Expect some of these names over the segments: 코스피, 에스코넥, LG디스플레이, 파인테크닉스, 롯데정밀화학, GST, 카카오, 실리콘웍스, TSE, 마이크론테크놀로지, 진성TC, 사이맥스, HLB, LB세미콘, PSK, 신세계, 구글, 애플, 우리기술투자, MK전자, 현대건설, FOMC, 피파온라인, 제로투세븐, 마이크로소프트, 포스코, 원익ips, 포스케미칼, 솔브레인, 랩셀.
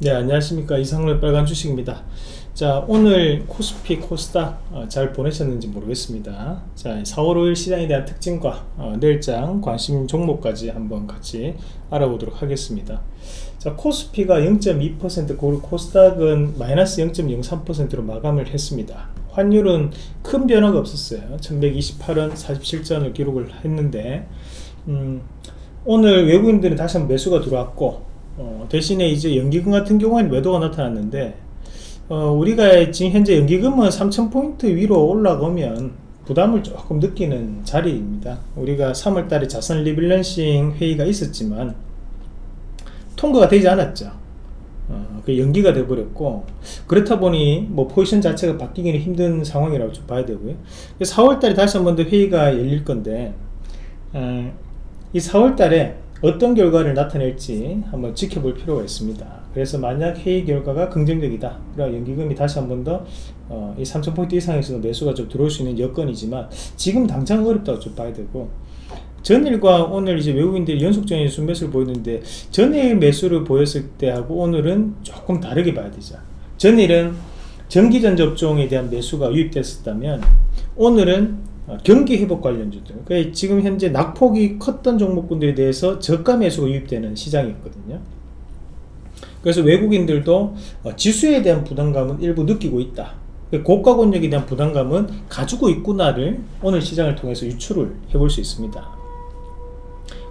네, 안녕하십니까. 이상로의 빨간 주식입니다. 자, 오늘 코스피, 코스닥 잘 보내셨는지 모르겠습니다. 자, 4월 5일 시장에 대한 특징과 내일장 관심 종목까지 한번 같이 알아보도록 하겠습니다. 자, 코스피가 0.2%, 코스닥은 마이너스 0.03%로 마감을 했습니다. 환율은 큰 변화가 없었어요. 1128원 47전을 기록을 했는데 오늘 외국인들은 다시 한번 매수가 들어왔고 대신에 이제 연기금 같은 경우에는 매도가 나타났는데 우리가 지금 현재 연기금은 3000포인트 위로 올라가면 부담을 조금 느끼는 자리입니다. 우리가 3월달에 자산 리밸런싱 회의가 있었지만 통과가 되지 않았죠. 그 연기가 돼버렸고, 그렇다 보니 뭐 포지션 자체가 바뀌기는 힘든 상황이라고 좀 봐야 되고요. 4월달에 다시 한번 더 회의가 열릴 건데 이 4월달에 어떤 결과를 나타낼지 한번 지켜볼 필요가 있습니다. 그래서 만약 회의 결과가 긍정적이다, 그럼 연기금이 다시 한번 더 이 3000포인트 이상에서도 매수가 좀 들어올 수 있는 여건이지만 지금 당장 어렵다고 좀 봐야 되고, 전일과 오늘 이제 외국인들이 연속적인 순매수를 보였는데 전일 매수를 보였을 때하고 오늘은 조금 다르게 봐야 되죠. 전일은 전기전 접종에 대한 매수가 유입됐었다면 오늘은 경기 회복 관련주들, 그러니까 지금 현재 낙폭이 컸던 종목군들에 대해서 저가 매수가 유입되는 시장이었거든요. 그래서 외국인들도 지수에 대한 부담감은 일부 느끼고 있다, 고가 권역에 대한 부담감은 가지고 있구나를 오늘 시장을 통해서 유출을 해볼 수 있습니다.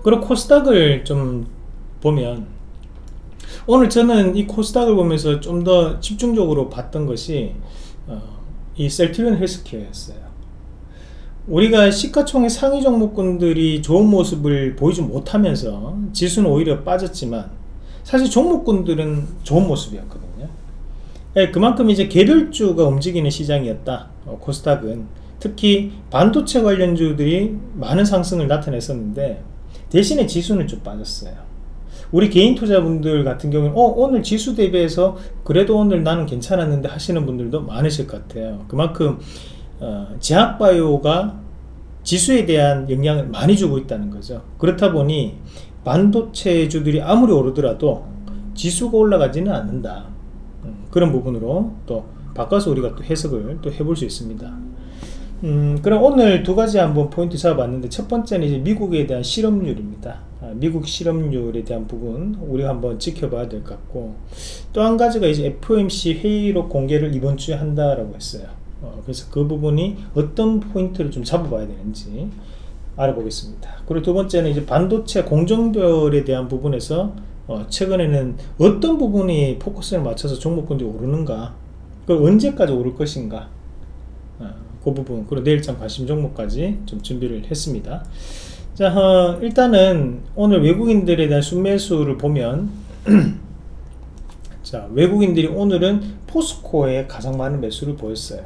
그리고 코스닥을 좀 보면, 오늘 저는 이 코스닥을 보면서 좀 더 집중적으로 봤던 것이 이 셀트리온 헬스케어였어요. 우리가 시가총액 상위 종목군들이 좋은 모습을 보이지 못하면서 지수는 오히려 빠졌지만 사실 종목군들은 좋은 모습이었거든요. 그만큼 이제 개별주가 움직이는 시장이었다, 코스닥은. 특히 반도체 관련주들이 많은 상승을 나타냈었는데 대신에 지수는 좀 빠졌어요. 우리 개인 투자분들 같은 경우는 오늘 지수 대비해서 그래도 오늘 나는 괜찮았는데 하시는 분들도 많으실 것 같아요. 그만큼 제약바이오가 지수에 대한 영향을 많이 주고 있다는 거죠. 그렇다 보니 반도체주들이 아무리 오르더라도 지수가 올라가지는 않는다, 그런 부분으로 또 바꿔서 우리가 또 해석을 또 해볼 수 있습니다. 그럼 오늘 두 가지 한번 포인트 잡아봤는데, 첫 번째는 이제 미국에 대한 실업률입니다. 미국 실업률에 대한 부분 우리가 한번 지켜봐야 될 것 같고, 또 한 가지가 이제 FOMC 회의록 공개를 이번 주에 한다라고 했어요. 그래서 그 부분이 어떤 포인트를 좀 잡아봐야 되는지 알아보겠습니다. 그리고 두 번째는 이제 반도체 공정별에 대한 부분에서 최근에는 어떤 부분이 포커스를 맞춰서 종목군들이 오르는가, 그걸 언제까지 오를 것인가, 그 부분, 그리고 내일장 관심 종목까지 좀 준비를 했습니다. 자, 일단은 오늘 외국인들에 대한 순매수를 보면 자, 외국인들이 오늘은 포스코에 가장 많은 매수를 보였어요.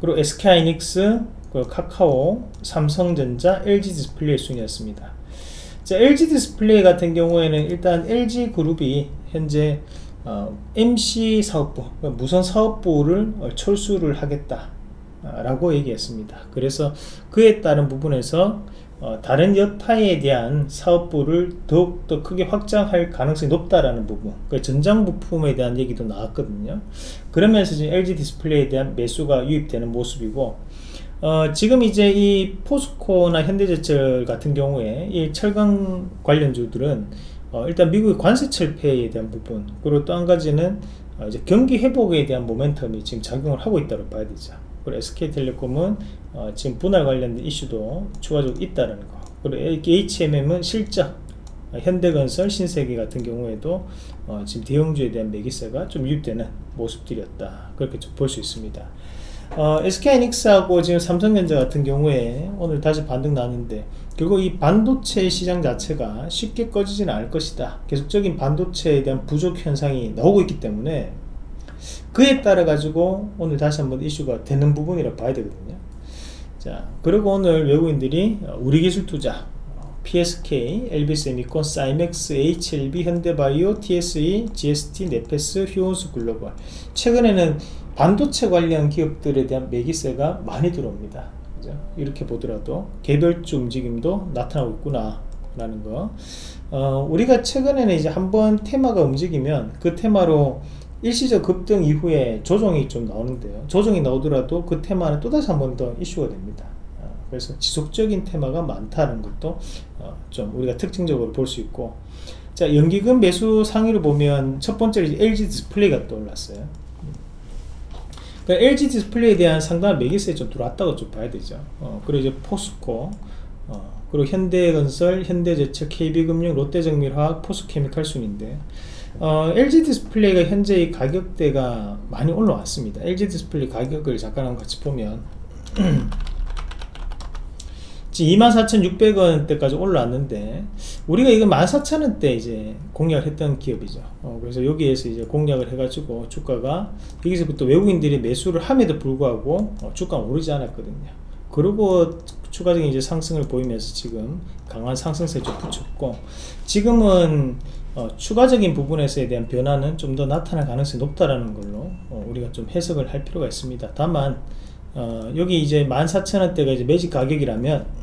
그리고 SK하이닉스, 그리고 카카오, 삼성전자, LG디스플레이 순이었습니다. 자, LG디스플레이 같은 경우에는 일단 LG그룹이 현재 MC 사업부, 무선 사업부를 철수를 하겠다 라고 얘기했습니다. 그래서 그에 따른 부분에서 다른 여타에 대한 사업부를 더욱더 크게 확장할 가능성이 높다라는 부분, 그러니까 전장 부품에 대한 얘기도 나왔거든요. 그러면서 지금 LG 디스플레이에 대한 매수가 유입되는 모습이고, 지금 이제 이 포스코나 현대제철 같은 경우에 이 철강 관련주들은 일단 미국의 관세 철폐에 대한 부분, 그리고 또 한 가지는 이제 경기 회복에 대한 모멘텀이 지금 작용을 하고 있다고 봐야 되죠. 그리고 SK텔레콤은 지금 분할 관련된 이슈도 추가적으로 있다는 거, 그리고 HMM은 실적, 현대건설, 신세계 같은 경우에도 지금 대형주에 대한 매기세가 좀 유입되는 모습들이었다, 그렇게 좀 볼 수 있습니다. SK하이닉스하고 지금 삼성전자 같은 경우에 오늘 다시 반등 나왔는데, 결국 이 반도체 시장 자체가 쉽게 꺼지지는 않을 것이다, 계속적인 반도체에 대한 부족 현상이 나오고 있기 때문에 그에 따라 가지고 오늘 다시 한번 이슈가 되는 부분이라 봐야 되거든요. 자, 그리고 오늘 외국인들이 우리기술투자, PSK, LB세미콘, 사이맥스, HLB, 현대바이오, TSE, GST, 네페스, 휴온스글로벌, 최근에는 반도체 관련 기업들에 대한 매기세가 많이 들어옵니다. 그죠? 이렇게 보더라도 개별주 움직임도 나타나고 있구나 라는 거, 우리가 최근에는 이제 한번 테마가 움직이면 그 테마로 일시적 급등 이후에 조정이 좀 나오는데요. 조정이 나오더라도 그 테마는 또다시 한 번 더 이슈가 됩니다. 그래서 지속적인 테마가 많다는 것도 좀 우리가 특징적으로 볼 수 있고, 자, 연기금 매수 상위를 보면 첫 번째로 이제 LG디스플레이가 떠올랐어요. 그러니까 LG디스플레이에 대한 상당한 매기세에 좀 들어왔다고 좀 봐야 되죠. 그리고 이제 포스코, 그리고 현대건설, 현대제철, KB금융, 롯데정밀화학, 포스케미칼 순인데, LG디스플레이가 현재 이 가격대가 많이 올라왔습니다. LG디스플레이 가격을 잠깐 한번 같이 보면 지금 24,600원대까지 올라왔는데, 우리가 이거 14,000원대 이제 공략을 했던 기업이죠. 그래서 여기에서 이제 공략을 해가지고 주가가 여기서부터 외국인들이 매수를 함에도 불구하고 주가가 오르지 않았거든요. 그리고 추가적인 이제 상승을 보이면서 지금 강한 상승세에 좀 붙였고, 지금은 추가적인 부분에서에 대한 변화는 좀 더 나타날 가능성이 높다라는 걸로 우리가 좀 해석을 할 필요가 있습니다. 다만 여기 이제 14,000원대가 이제 매직 가격이라면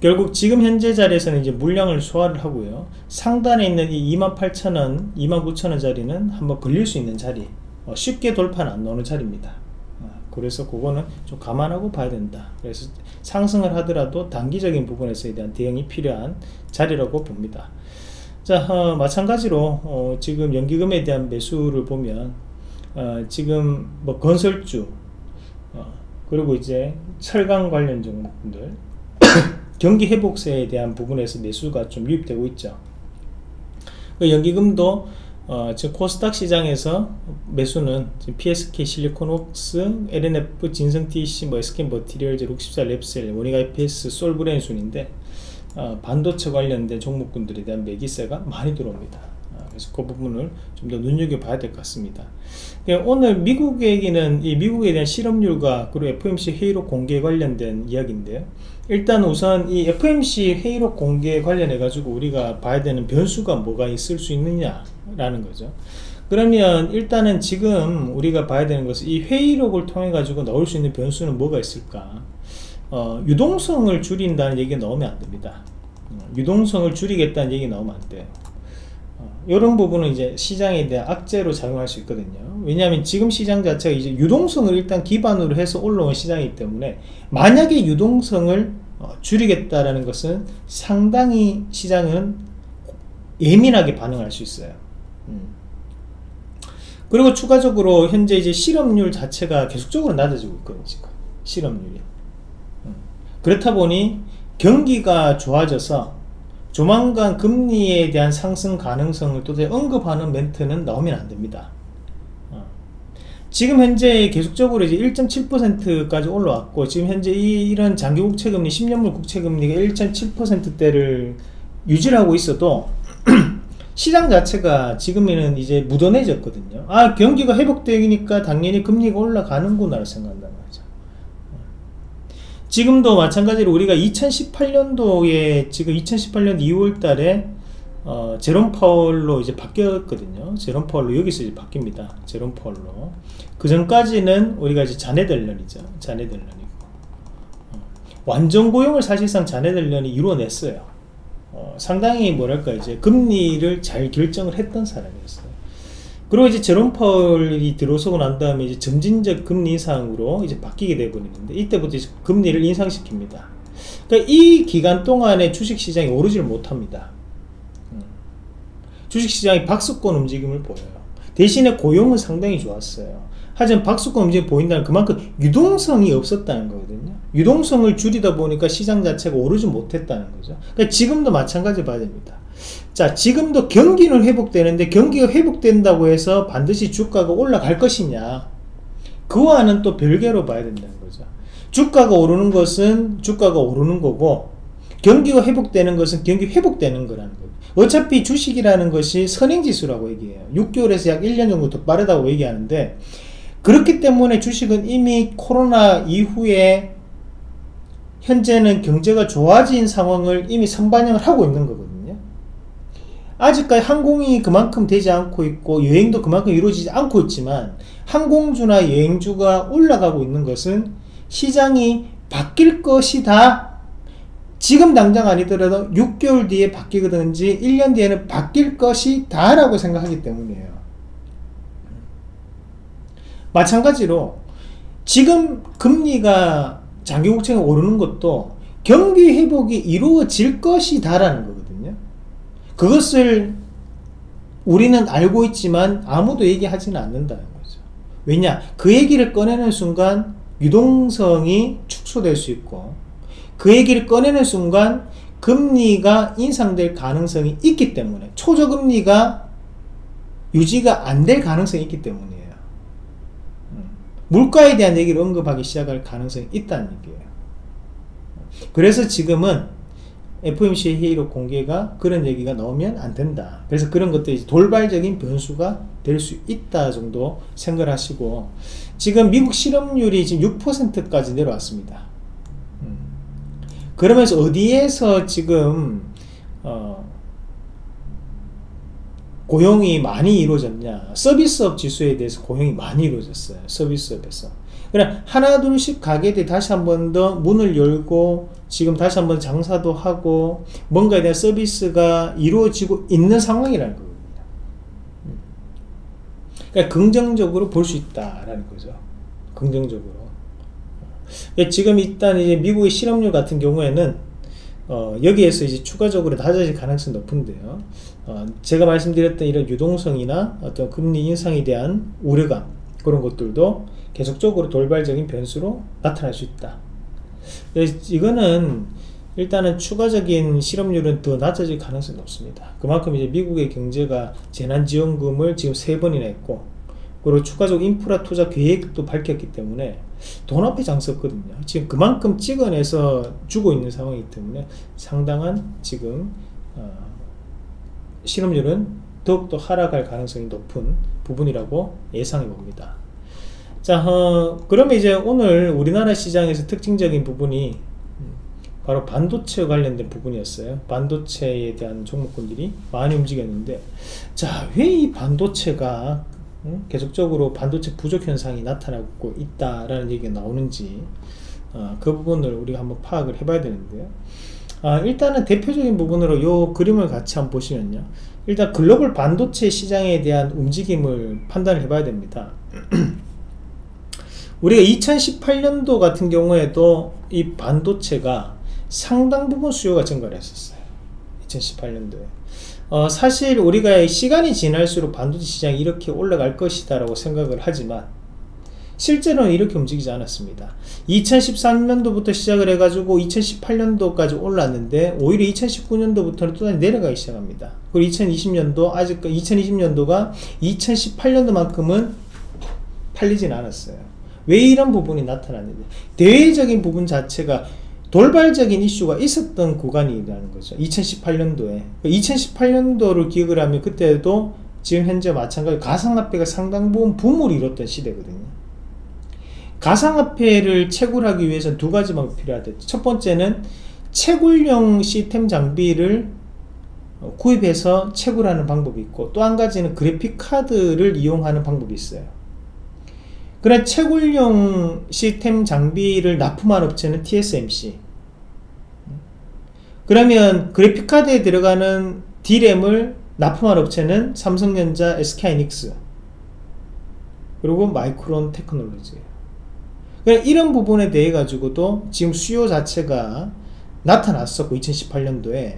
결국 지금 현재 자리에서는 이제 물량을 소화를 하고요, 상단에 있는 이 28,000원, 29,000원 자리는 한번 걸릴 수 있는 자리, 쉽게 돌파는 안 나오는 자리입니다. 그래서 그거는 좀 감안하고 봐야 된다. 그래서 상승을 하더라도 단기적인 부분에서에 대한 대응이 필요한 자리라고 봅니다. 자, 마찬가지로 지금 연기금에 대한 매수를 보면 지금 뭐 건설주, 그리고 이제 철강 관련 종목들 경기 회복세에 대한 부분에서 매수가 좀 유입되고 있죠. 그 연기금도 지금 코스닥 시장에서 매수는 지금 PSK, 실리콘웍스, LNF, 진성TC, 뭐 에스코넥, 룩십사, 랩셀, 원익ips, 솔브레인 순인데, 반도체 관련된 종목군들에 대한 매기세가 많이 들어옵니다. 그래서 그 부분을 좀 더 눈여겨봐야 될 것 같습니다. 오늘 미국 얘기는 이 미국에 대한 실업률과 그리고 FOMC 회의록 공개 관련된 이야기인데요. 일단 우선 이 FOMC 회의록 공개 관련해 가지고 우리가 봐야 되는 변수가 뭐가 있을 수 있느냐라는 거죠. 그러면 일단은 지금 우리가 봐야 되는 것은 이 회의록을 통해 가지고 나올 수 있는 변수는 뭐가 있을까? 유동성을 줄인다는 얘기가 나오면 안 됩니다. 유동성을 줄이겠다는 얘기가 나오면 안 돼요. 이런 부분은 이제 시장에 대한 악재로 작용할 수 있거든요. 왜냐하면 지금 시장 자체가 이제 유동성을 일단 기반으로 해서 올라온 시장이기 때문에, 만약에 유동성을 줄이겠다라는 것은 상당히 시장은 예민하게 반응할 수 있어요. 그리고 추가적으로 현재 이제 실업률 자체가 계속적으로 낮아지고 있거든요. 지금 실업률이. 그렇다 보니 경기가 좋아져서 조만간 금리에 대한 상승 가능성을 또 언급하는 멘트는 나오면 안 됩니다. 지금 현재 계속적으로 이제 1.7%까지 올라왔고, 지금 현재 이런 장기 국채금리, 10년물 국채금리가 1.7%대를 유지하고 있어도 시장 자체가 지금에는 이제 무던해졌거든요. 아, 경기가 회복되니까 당연히 금리가 올라가는구나 라고 생각한단 말이죠. 지금도 마찬가지로 우리가 2018년도에 지금 2018년 2월 달에 제롬 파월로 이제 바뀌었거든요. 제롬 파월로 여기서 이제 바뀝니다. 제롬 파월로. 그 전까지는 우리가 이제 자네델런이죠. 자네델런이고. 완전 고용을 사실상 자네델런이 이루어냈어요. 상당히 뭐랄까 이제 금리를 잘 결정을 했던 사람이었어요. 그리고 이제 제롬 파월이 들어서고 난 다음에 이제 점진적 금리 인상으로 이제 바뀌게 되어버리는데, 이때부터 이제 금리를 인상시킵니다. 그러니까 이 기간 동안에 주식시장이 오르지를 못합니다. 주식시장이 박수권 움직임을 보여요. 대신에 고용은 상당히 좋았어요. 하지만 박수권 움직임이 보인다는 그만큼 유동성이 없었다는 거거든요. 유동성을 줄이다 보니까 시장 자체가 오르지 못했다는 거죠. 그러니까 지금도 마찬가지 봐야 됩니다. 자, 지금도 경기는 회복되는데, 경기가 회복된다고 해서 반드시 주가가 올라갈 것이냐, 그와는 또 별개로 봐야 된다는 거죠. 주가가 오르는 것은 주가가 오르는 거고, 경기가 회복되는 것은 경기 회복되는 거라는 거예요. 어차피 주식이라는 것이 선행지수라고 얘기해요. 6개월에서 약 1년 정도 더 빠르다고 얘기하는데, 그렇기 때문에 주식은 이미 코로나 이후에 현재는 경제가 좋아진 상황을 이미 선반영을 하고 있는 거거든요. 아직까지 항공이 그만큼 되지 않고 있고, 여행도 그만큼 이루어지지 않고 있지만, 항공주나 여행주가 올라가고 있는 것은 시장이 바뀔 것이다, 지금 당장 아니더라도 6개월 뒤에 바뀌든지 1년 뒤에는 바뀔 것이 다라고 생각하기 때문이에요. 마찬가지로 지금 금리가 장기국채가 오르는 것도 경기 회복이 이루어질 것이다라는 거거든요. 그것을 우리는 알고 있지만 아무도 얘기하지는 않는다는 거죠. 왜냐? 그 얘기를 꺼내는 순간 유동성이 축소될 수 있고, 그 얘기를 꺼내는 순간 금리가 인상될 가능성이 있기 때문에, 초저금리가 유지가 안 될 가능성이 있기 때문이에요. 물가에 대한 얘기를 언급하기 시작할 가능성이 있다는 얘기예요. 그래서 지금은 FOMC 회의록 공개가 그런 얘기가 나오면 안 된다. 그래서 그런 것들이 돌발적인 변수가 될 수 있다 정도 생각을 하시고, 지금 미국 실업률이 지금 6%까지 내려왔습니다. 그러면서 어디에서 지금 고용이 많이 이루어졌냐? 서비스업 지수에 대해서 고용이 많이 이루어졌어요. 서비스업에서. 그냥 하나 둘씩 가게들이 다시 한 번 더 문을 열고, 지금 다시 한 번 장사도 하고, 뭔가에 대한 서비스가 이루어지고 있는 상황이라는 겁니다. 그러니까 긍정적으로 볼 수 있다라는 거죠. 긍정적으로. 지금 일단 이제 미국의 실업률 같은 경우에는 여기에서 이제 추가적으로 낮아질 가능성이 높은데요. 제가 말씀드렸던 이런 유동성이나 어떤 금리 인상에 대한 우려감, 그런 것들도 계속적으로 돌발적인 변수로 나타날 수 있다. 이거는 일단은 추가적인 실업률은 더 낮아질 가능성이 높습니다. 그만큼 이제 미국의 경제가 재난지원금을 지금 3번이나 했고, 그리고 추가적 인프라 투자 계획도 밝혔기 때문에 돈 앞에 장 섰거든요. 지금 그만큼 찍어내서 주고 있는 상황이기 때문에 상당한 지금 실업률은 더욱더 하락할 가능성이 높은 부분이라고 예상해 봅니다. 자, 그러면 이제 오늘 우리나라 시장에서 특징적인 부분이 바로 반도체 관련된 부분이었어요. 반도체에 대한 종목군들이 많이 움직였는데, 자, 왜 이 반도체가 계속적으로 반도체 부족 현상이 나타나고 있다라는 얘기가 나오는지, 그 부분을 우리가 한번 파악을 해봐야 되는데요. 일단은 대표적인 부분으로 요 그림을 같이 한번 보시면요, 일단 글로벌 반도체 시장에 대한 움직임을 판단을 해봐야 됩니다. 우리가 2018년도 같은 경우에도 이 반도체가 상당 부분 수요가 증가를 했었어요. 2018년도에 사실 우리가 시간이 지날수록 반도체 시장이 이렇게 올라갈 것이다 라고 생각을 하지만 실제로는 이렇게 움직이지 않았습니다. 2013년도부터 시작을 해가지고 2018년도까지 올랐는데, 오히려 2019년도부터는 또다시 내려가기 시작합니다. 그리고 2020년도, 아직 2020년도가 2018년도만큼은 팔리진 않았어요. 왜 이런 부분이 나타났는지, 대외적인 부분 자체가 돌발적인 이슈가 있었던 구간이라는 거죠. 2018년도에 2018년도를 기억을 하면 그때도 지금 현재 마찬가지로 가상화폐가 상당 부분 붐을 이뤘던 시대거든요. 가상화폐를 채굴하기 위해서 두 가지 방법이 필요하대요. 첫 번째는 채굴용 시스템 장비를 구입해서 채굴하는 방법이 있고, 또 한 가지는 그래픽 카드를 이용하는 방법이 있어요. 그래, 채굴용 시스템 장비를 납품한 업체는 TSMC. 그러면 그래픽카드에 들어가는 D램을 납품한 업체는 삼성전자, SK하이닉스, 그리고 마이크론테크놀로지. 그래, 이런 부분에 대해 가지고도 지금 수요 자체가 나타났었고 2018년도에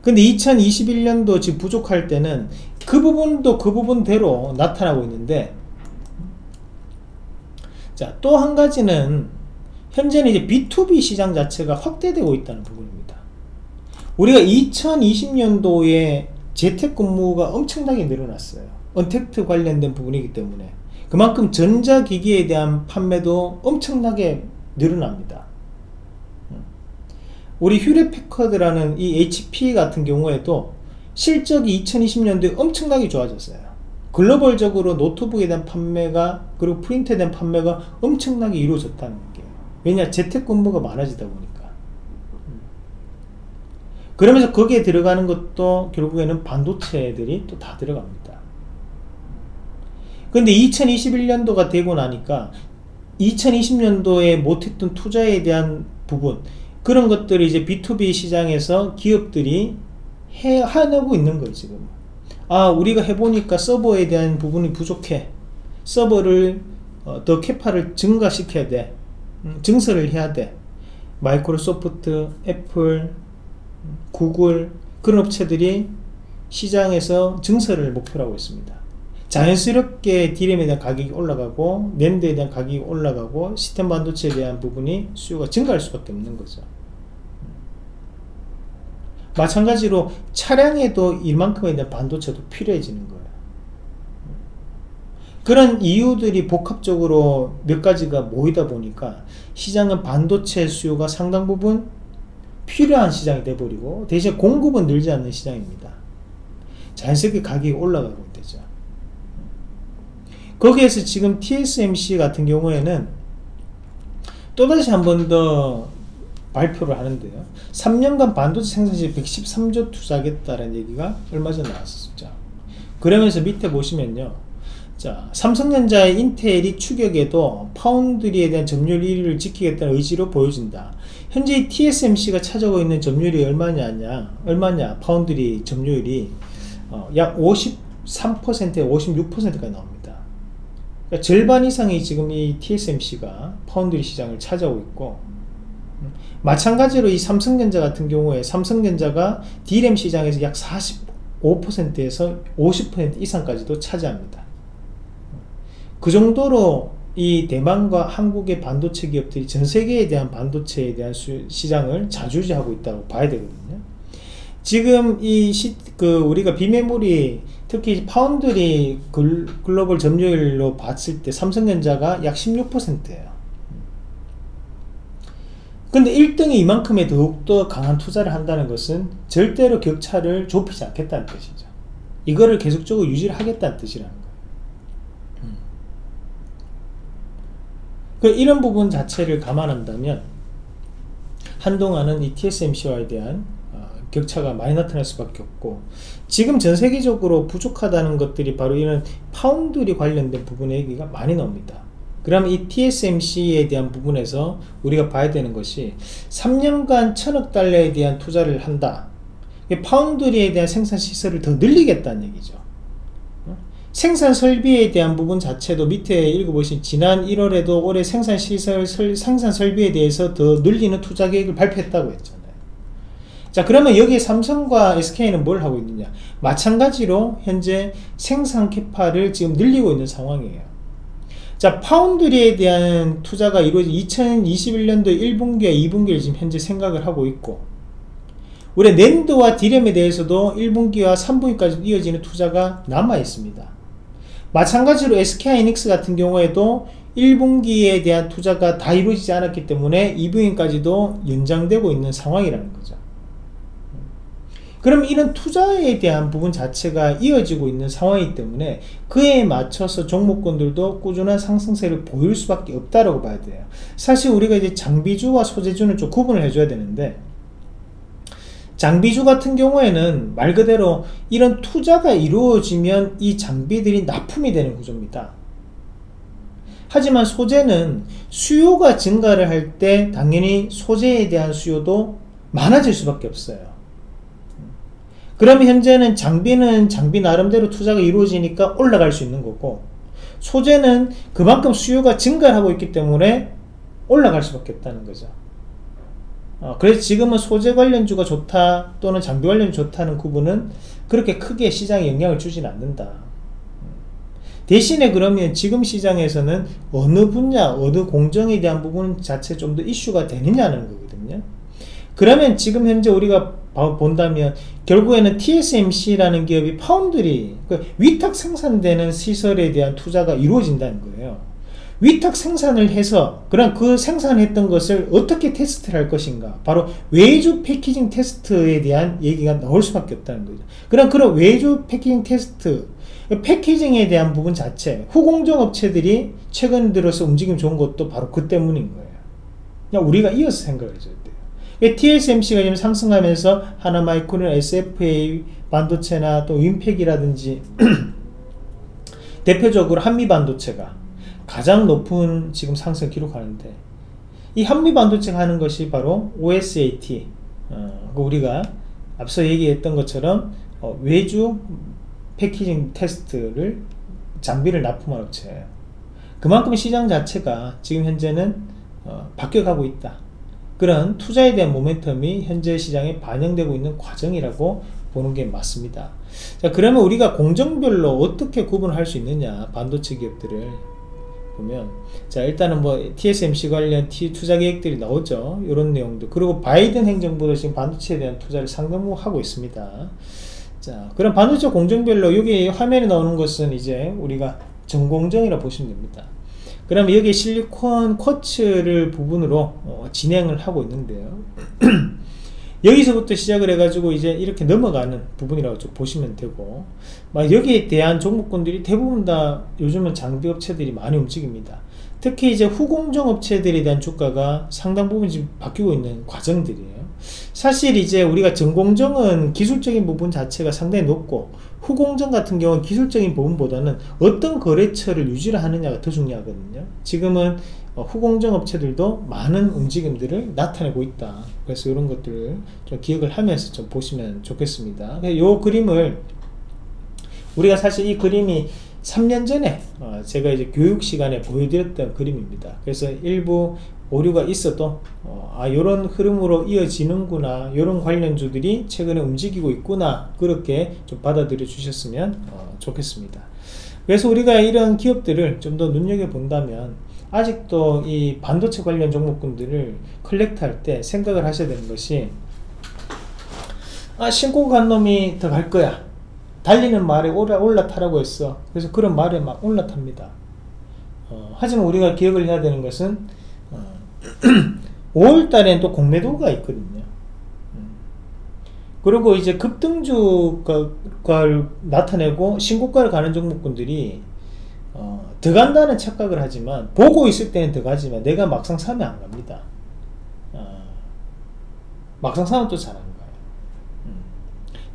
근데 2021년도 지금 부족할 때는 그 부분도 그 부분대로 나타나고 있는데, 자, 또 한 가지는 현재는 이제 B2B 시장 자체가 확대되고 있다는 부분입니다. 우리가 2020년도에 재택근무가 엄청나게 늘어났어요. 언택트 관련된 부분이기 때문에. 그만큼 전자기기에 대한 판매도 엄청나게 늘어납니다. 우리 휴렛패커드라는 이 HP 같은 경우에도 실적이 2020년도에 엄청나게 좋아졌어요. 글로벌적으로 노트북에 대한 판매가, 그리고 프린트에 대한 판매가 엄청나게 이루어졌다는 거예요. 왜냐? 재택근무가 많아지다 보니까. 그러면서 거기에 들어가는 것도 결국에는 반도체들이 또 다 들어갑니다. 근데 2021년도가 되고 나니까 2020년도에 못했던 투자에 대한 부분, 그런 것들이 이제 B2B 시장에서 기업들이 하고 있는 거예요, 지금. 아, 우리가 해보니까 서버에 대한 부분이 부족해. 서버를 더 캐파를 증가시켜야 돼. 증설을 해야 돼. 마이크로소프트, 애플, 구글, 그런 업체들이 시장에서 증설을 목표로 하고 있습니다. 자연스럽게 DRAM에 대한 가격이 올라가고, 낸드에 대한 가격이 올라가고, 시스템 반도체에 대한 부분이 수요가 증가할 수밖에 없는 거죠. 마찬가지로 차량에도 이만큼에 대한 반도체도 필요해지는 거예요. 그런 이유들이 복합적으로 몇 가지가 모이다 보니까 시장은 반도체 수요가 상당 부분 필요한 시장이 돼버리고, 대신 공급은 늘지 않는 시장입니다. 자연스럽게 가격이 올라가고 있죠. 거기에서 지금 TSMC 같은 경우에는 또다시 한 번 더 발표를 하는데요, 3년간 반도체 생산시에 113조 투자하겠다는 얘기가 얼마 전에 나왔었죠. 그러면서 밑에 보시면요, 자, 삼성전자의 인텔이 추격에도 파운드리에 대한 점유율 1위를 지키겠다는 의지로 보여진다. 현재 TSMC가 찾아오고 있는 점유율이 얼마냐, 파운드리 점유율이 약 53%에 56%까지 나옵니다. 그러니까 절반 이상이 지금 이 TSMC가 파운드리 시장을 찾아오고 있고, 마찬가지로 이 삼성전자 같은 경우에 삼성전자가 DRAM 시장에서 약 45%에서 50% 이상까지도 차지합니다. 그 정도로 이 대만과 한국의 반도체 기업들이 전 세계에 대한 반도체에 대한 시장을 자주지하고 있다고 봐야 되거든요. 지금 이 우리가 비메모리, 특히 파운드리 글로벌 점유율로 봤을 때 삼성전자가 약 16%예요. 근데 1등이 이만큼의 더욱더 강한 투자를 한다는 것은 절대로 격차를 좁히지 않겠다는 뜻이죠. 이거를 계속적으로 유지를 하겠다는 뜻이라는 거예요. 이런 부분 자체를 감안한다면 한동안은 이 TSMC와에 대한 격차가 많이 나타날 수밖에 없고, 지금 전 세계적으로 부족하다는 것들이 바로 이런 파운드리 관련된 부분의 얘기가 많이 나옵니다. 그러면 이 TSMC에 대한 부분에서 우리가 봐야 되는 것이 3년간 1,000억 달러에 대한 투자를 한다. 파운드리에 대한 생산 시설을 더 늘리겠다는 얘기죠. 생산 설비에 대한 부분 자체도 밑에 읽어보신, 지난 1월에도 올해 생산 설비에 대해서 더 늘리는 투자 계획을 발표했다고 했죠. 자, 그러면 여기에 삼성과 SK는 뭘 하고 있느냐, 마찬가지로 현재 생산 캐파를 지금 늘리고 있는 상황이에요. 자, 파운드리에 대한 투자가 이루어진 2021년도 1분기와 2분기를 지금 현재 생각을 하고 있고, 올해 낸드와 디램에 대해서도 1분기와 3분기까지 이어지는 투자가 남아 있습니다. 마찬가지로 SK하이닉스 같은 경우에도 1분기에 대한 투자가 다 이루어지지 않았기 때문에 2분기까지도 연장되고 있는 상황이라는 거죠. 그럼 이런 투자에 대한 부분 자체가 이어지고 있는 상황이기 때문에 그에 맞춰서 종목군들도 꾸준한 상승세를 보일 수밖에 없다라고 봐야 돼요. 사실 우리가 이제 장비주와 소재주는 좀 구분을 해줘야 되는데, 장비주 같은 경우에는 말 그대로 이런 투자가 이루어지면 이 장비들이 납품이 되는 구조입니다. 하지만 소재는 수요가 증가를 할 때 당연히 소재에 대한 수요도 많아질 수밖에 없어요. 그러면 현재는 장비 나름대로 투자가 이루어지니까 올라갈 수 있는 거고, 소재는 그만큼 수요가 증가하고 있기 때문에 올라갈 수밖에 없다는 거죠. 그래서 지금은 소재 관련주가 좋다 또는 장비 관련주 좋다는 구분은 그렇게 크게 시장에 영향을 주진 않는다. 대신에 그러면 지금 시장에서는 어느 분야, 어느 공정에 대한 부분 자체 좀 더 이슈가 되느냐는 거거든요. 그러면 지금 현재 우리가 본다면 결국에는 TSMC라는 기업이 파운드리, 위탁 생산되는 시설에 대한 투자가 이루어진다는 거예요. 위탁 생산을 해서 그 생산했던 것을 어떻게 테스트를 할 것인가, 바로 외주 패키징 테스트에 대한 얘기가 나올 수밖에 없다는 거죠. 그런 외주 패키징 테스트, 패키징에 대한 부분 자체, 후공정 업체들이 최근 들어서 움직임 좋은 것도 바로 그 때문인 거예요. 그냥 우리가 이어서 생각을 해줘야 돼요. TSMC가 지금 상승하면서 하나마이크론, SFA 반도체나 또 윈팩이라든지 대표적으로 한미반도체가 가장 높은 지금 상승을 기록하는데, 이 한미반도체가 하는 것이 바로 OSAT, 우리가 앞서 얘기했던 것처럼 외주 패키징 테스트를 장비를 납품한 업체예요. 그만큼 시장 자체가 지금 현재는 바뀌어가고 있다. 그런 투자에 대한 모멘텀이 현재 시장에 반영되고 있는 과정이라고 보는 게 맞습니다. 자, 그러면 우리가 공정별로 어떻게 구분할 수 있느냐, 반도체 기업들을 보면, 자, 일단은 뭐 TSMC 관련 투자 계획들이 나오죠. 이런 내용도. 그리고 바이든 행정부도 지금 반도체에 대한 투자를 상당히 하고 있습니다. 자, 그럼 반도체 공정별로 여기 화면에 나오는 것은 이제 우리가 전공정이라 보시면 됩니다. 그러면 여기 실리콘 쿼츠를 부분으로 진행을 하고 있는데요. 여기서부터 시작을 해가지고 이제 이렇게 넘어가는 부분이라고 좀 보시면 되고, 막 여기에 대한 종목군들이 대부분 다 요즘은 장비업체들이 많이 움직입니다. 특히 이제 후공정 업체들에 대한 주가가 상당 부분 지금 바뀌고 있는 과정들이에요. 사실 이제 우리가 전공정은 기술적인 부분 자체가 상당히 높고, 후공정 같은 경우는 기술적인 부분보다는 어떤 거래처를 유지를 하느냐가 더 중요하거든요. 지금은 후공정 업체들도 많은 움직임들을 나타내고 있다. 그래서 이런 것들을 좀 기억을 하면서 좀 보시면 좋겠습니다. 이 그림을 우리가 사실 이 그림이 3년 전에 제가 이제 교육 시간에 보여드렸던 그림입니다. 그래서 일부 오류가 있어도 이런 흐름으로 이어지는구나, 이런 관련주들이 최근에 움직이고 있구나, 그렇게 좀 받아들여 주셨으면 좋겠습니다. 그래서 우리가 이런 기업들을 좀 더 눈여겨본다면, 아직도 이 반도체 관련 종목군들을 컬렉트할 때 생각을 하셔야 되는 것이, 신고 간 놈이 더 갈 거야, 달리는 말에 올라타라고 했어, 그래서 그런 말에 막 올라탑니다. 하지만 우리가 기억을 해야 되는 것은 5월달에는 또 공매도가 있거든요. 그리고 이제 급등주가를 나타내고 신고가를 가는 종목군들이 더 간다는 착각을 하지만, 보고 있을 때는 더 가지만 내가 막상 사면 안 갑니다. 막상 사면 또 잘 안 가요.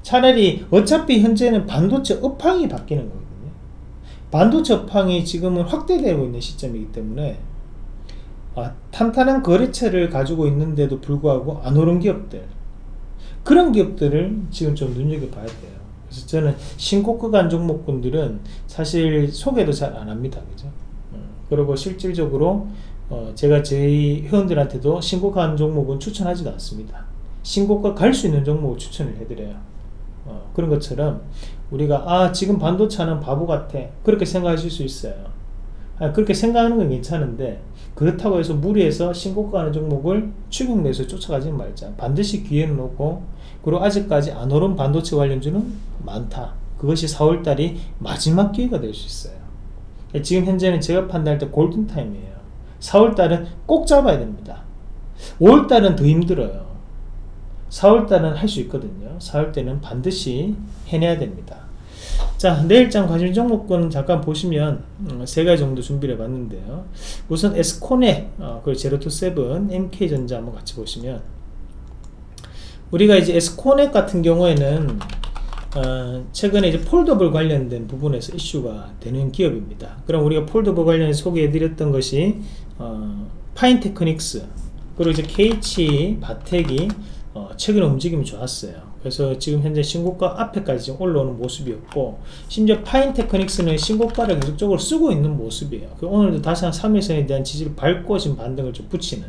차라리 어차피 현재는 반도체 업황이 바뀌는 거거든요. 반도체 업황이 지금은 확대되고 있는 시점이기 때문에 탄탄한 거래처를 가지고 있는데도 불구하고 안 오른 기업들, 그런 기업들을 지금 좀 눈여겨봐야 돼요. 그래서 저는 신고가 간 종목군들은 사실 소개도 잘 안 합니다. 그죠? 그리고 실질적으로 제가 저희 회원들한테도 신고가 간 종목은 추천하지도 않습니다. 신고가 갈 수 있는 종목을 추천을 해드려요. 그런 것처럼 우리가 지금 반도체는 바보 같아, 그렇게 생각하실 수 있어요. 그렇게 생각하는 건 괜찮은데, 그렇다고 해서 무리해서 신고가 가는 종목을 추격내서 쫓아가지 말자. 반드시 기회는 오고, 그리고 아직까지 안 오른 반도체 관련주는 많다. 그것이 4월달이 마지막 기회가 될 수 있어요. 지금 현재는 제가 판단할 때 골든타임이에요. 4월달은 꼭 잡아야 됩니다. 5월달은 더 힘들어요. 4월달은 할 수 있거든요. 4월달은 반드시 해내야 됩니다. 자, 내일장 관심 종목권 잠깐 보시면 세 가지 정도 준비를 해봤는데요. 우선 에스코넥, 그리고 제로투세븐, MK전자 한번 같이 보시면, 우리가 이제 에스코넥 같은 경우에는 최근에 이제 폴더블 관련된 부분에서 이슈가 되는 기업입니다. 그럼 우리가 폴더블 관련해서 소개해드렸던 것이 파인테크닉스, 그리고 이제 KH 바텍이 최근에 움직임이 좋았어요. 그래서 지금 현재 신고가 앞에까지 지금 올라오는 모습이었고, 심지어 파인테크닉스는 신고가를 계속적으로 쓰고 있는 모습이에요. 오늘도 다시 한 3일선에 대한 지지를 밟고 지금 반등을 좀 붙이는,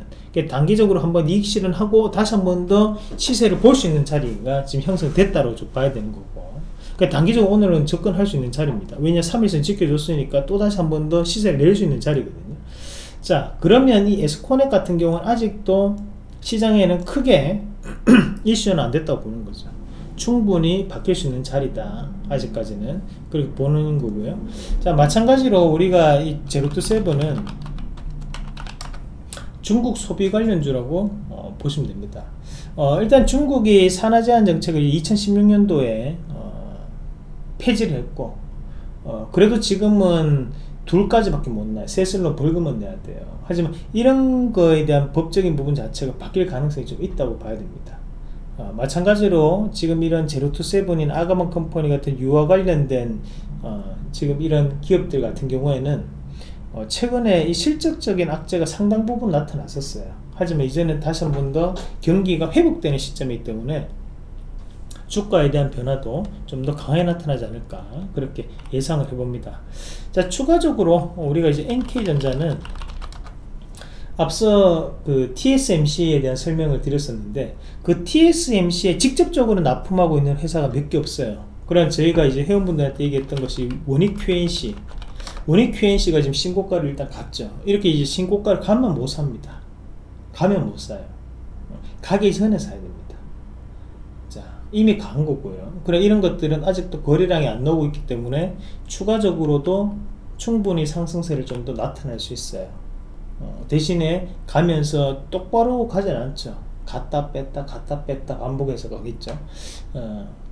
단기적으로 한번 이익 실현하고 다시 한번 더 시세를 볼 수 있는 자리가 지금 형성됐다고 좀 봐야 되는 거고, 단기적으로 오늘은 접근할 수 있는 자리입니다. 왜냐, 3일선 지켜줬으니까 또 다시 한번 더 시세를 낼 수 있는 자리거든요. 자, 그러면 이 에스코넥 같은 경우는 아직도 시장에는 크게 이슈는 안 됐다고 보는 거죠. 충분히 바뀔 수 있는 자리다, 아직까지는 그렇게 보는 거고요. 자, 마찬가지로 우리가 이 제로투세븐은 중국 소비 관련주라고 보시면 됩니다. 일단 중국이 산화 제한 정책을 2016년도에 폐지를 했고, 그래도 지금은 둘까지밖에 못 나요. 셋으로 벌금은 내야 돼요. 하지만 이런 거에 대한 법적인 부분 자체가 바뀔 가능성이 좀 있다고 봐야 됩니다. 마찬가지로 지금 이런 제로투세븐이나 아가만 컴퍼니 같은 유아 관련된 지금 이런 기업들 같은 경우에는 최근에 이 실적적인 악재가 상당 부분 나타났었어요. 하지만 이제는 다시 한 번 더 경기가 회복되는 시점이기 때문에 주가에 대한 변화도 좀 더 강하게 나타나지 않을까 그렇게 예상을 해봅니다. 자, 추가적으로 우리가 이제 NK전자는 앞서 그 TSMC에 대한 설명을 드렸었는데, 그 TSMC에 직접적으로 납품하고 있는 회사가 몇 개 없어요. 그럼 저희가 이제 회원분들한테 얘기했던 것이 원익 QNC가 지금 신고가를 일단 갔죠. 이렇게 이제 신고가를 가면 못 삽니다. 가면 못 사요. 가기 전에 사야 됩니다. 자, 이미 간 거고요. 그래, 이런 것들은 아직도 거래량이 안 나오고 있기 때문에 추가적으로도 충분히 상승세를 좀 더 나타낼 수 있어요. 대신에 가면서 똑바로 가진 않죠. 갔다 뺐다 갔다 뺐다 반복해서 가겠죠.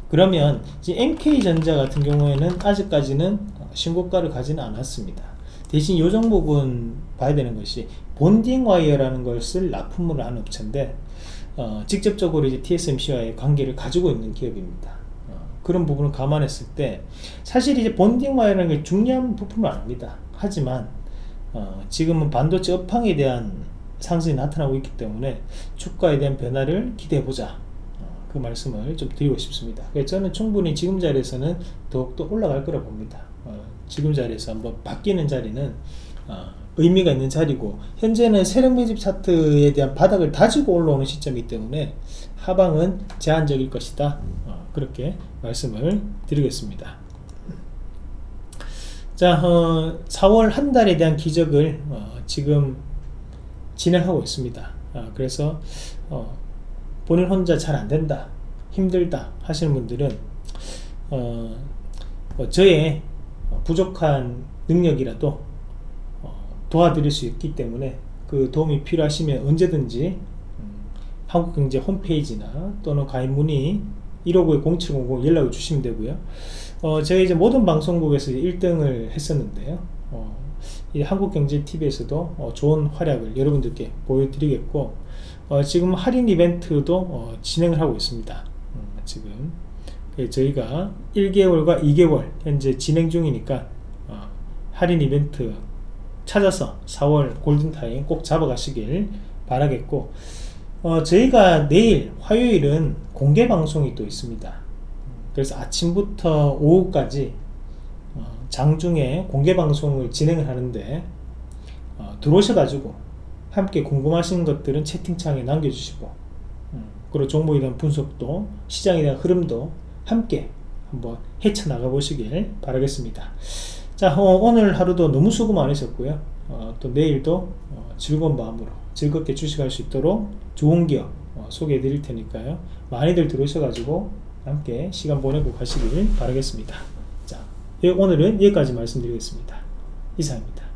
그러면 지금 MK전자 같은 경우에는 아직까지는 신고가를 가지는 않았습니다. 대신 요 종목은 봐야 되는 것이 본딩와이어라는 것을 납품을 한 업체인데 직접적으로 이제 TSMC와의 관계를 가지고 있는 기업입니다. 그런 부분을 감안했을 때 사실 이제 본딩와이어라는 게 중요한 부품은 아닙니다. 하지만 지금은 반도체 업황에 대한 상승이 나타나고 있기 때문에 주가에 대한 변화를 기대해보자, 그 말씀을 좀 드리고 싶습니다. 그래서 저는 충분히 지금 자리에서는 더욱더 올라갈 거라 봅니다. 지금 자리에서 한번 바뀌는 자리는 의미가 있는 자리고, 현재는 세력 매집 차트에 대한 바닥을 다지고 올라오는 시점이기 때문에 하방은 제한적일 것이다, 그렇게 말씀을 드리겠습니다. 자, 4월 한 달에 대한 기적을 지금 진행하고 있습니다. 그래서 본인 혼자 잘 안된다, 힘들다 하시는 분들은 저의 부족한 능력이라도 도와드릴 수 있기 때문에 그 도움이 필요하시면 언제든지 한국경제 홈페이지나 또는 가입문의 159-0700 연락을 주시면 되고요. 제가 이제 모든 방송국에서 1등을 했었는데요. 이 한국경제TV에서도 좋은 활약을 여러분들께 보여드리겠고, 지금 할인 이벤트도 진행을 하고 있습니다. 지금 저희가 1개월과 2개월 현재 진행 중이니까 할인 이벤트 찾아서 4월 골든타임 꼭 잡아가시길 바라겠고, 저희가 내일 화요일은 공개 방송이 또 있습니다. 그래서 아침부터 오후까지 장중에 공개 방송을 진행을 하는데 들어오셔가지고 함께 궁금하신 것들은 채팅창에 남겨주시고, 그리고 종목에 대한 분석도 시장에 대한 흐름도 함께 한번 헤쳐나가 보시길 바라겠습니다. 자, 오늘 하루도 너무 수고 많으셨고요. 또 내일도 즐거운 마음으로 즐겁게 주식할 수 있도록 좋은 기업 소개해 드릴 테니까요. 많이들 들어오셔가지고 함께 시간 보내고 가시길 바라겠습니다. 자, 오늘은 여기까지 말씀드리겠습니다. 이상입니다.